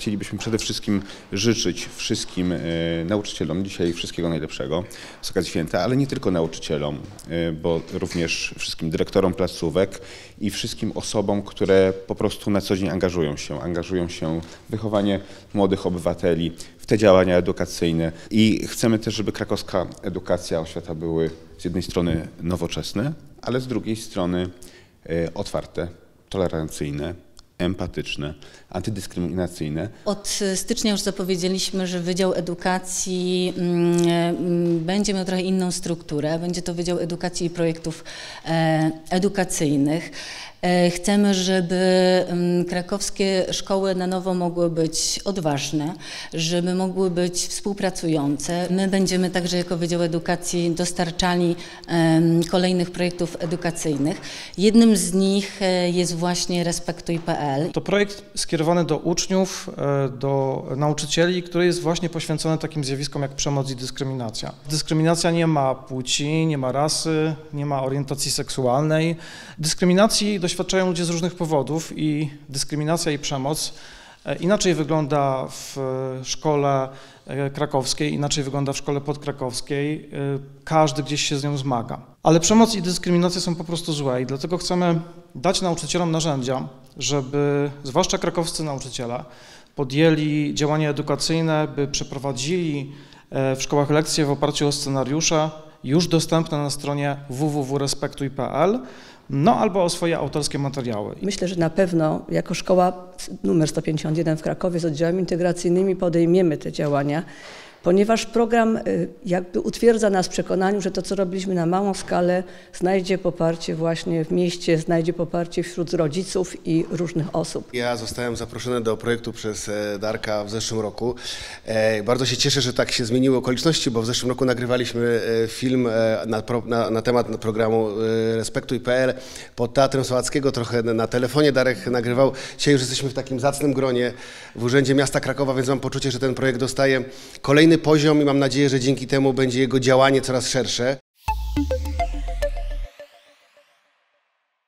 chcielibyśmy przede wszystkim życzyć wszystkim nauczycielom dzisiaj wszystkiego najlepszego z okazji święta, ale nie tylko nauczycielom, bo również wszystkim dyrektorom placówek i wszystkim osobom, które po prostu na co dzień angażują się w wychowanie młodych obywateli, w te działania edukacyjne. I chcemy też, żeby krakowska edukacja, oświata były z jednej strony nowoczesne, ale z drugiej strony otwarte, tolerancyjne, empatyczne, antydyskryminacyjne. Od stycznia już zapowiedzieliśmy, że Wydział Edukacji będzie miał trochę inną strukturę. Będzie to Wydział Edukacji i Projektów Edukacyjnych. Chcemy, żeby krakowskie szkoły na nowo mogły być odważne, żeby mogły być współpracujące. My będziemy także jako Wydział Edukacji dostarczali kolejnych projektów edukacyjnych. Jednym z nich jest właśnie Respektuj.pl. To projekt skierowany do uczniów, do nauczycieli, który jest właśnie poświęcony takim zjawiskom jak przemoc i dyskryminacja. Dyskryminacja nie ma płci, nie ma rasy, nie ma orientacji seksualnej. Dyskryminacji doświadczają ludzie z różnych powodów i dyskryminacja i przemoc inaczej wygląda w szkole krakowskiej, inaczej wygląda w szkole podkrakowskiej. Każdy gdzieś się z nią zmaga. Ale przemoc i dyskryminacja są po prostu złe i dlatego chcemy dać nauczycielom narzędzia, żeby zwłaszcza krakowscy nauczyciele podjęli działania edukacyjne, by przeprowadzili w szkołach lekcje w oparciu o scenariusze już dostępne na stronie www.respektuj.pl, no albo o swoje autorskie materiały. Myślę, że na pewno jako szkoła numer 151 w Krakowie z oddziałami integracyjnymi podejmiemy te działania, ponieważ program jakby utwierdza nas w przekonaniu, że to, co robiliśmy na małą skalę, znajdzie poparcie właśnie w mieście, znajdzie poparcie wśród rodziców i różnych osób. Ja zostałem zaproszony do projektu przez Darka w zeszłym roku. Bardzo się cieszę, że tak się zmieniły okoliczności, bo w zeszłym roku nagrywaliśmy film na temat programu Respektuj.pl pod Teatrem Słowackiego, trochę na telefonie Darek nagrywał. Dzisiaj już jesteśmy w takim zacnym gronie w Urzędzie Miasta Krakowa, więc mam poczucie, że ten projekt dostaje kolejny poziom i mam nadzieję, że dzięki temu będzie jego działanie coraz szersze.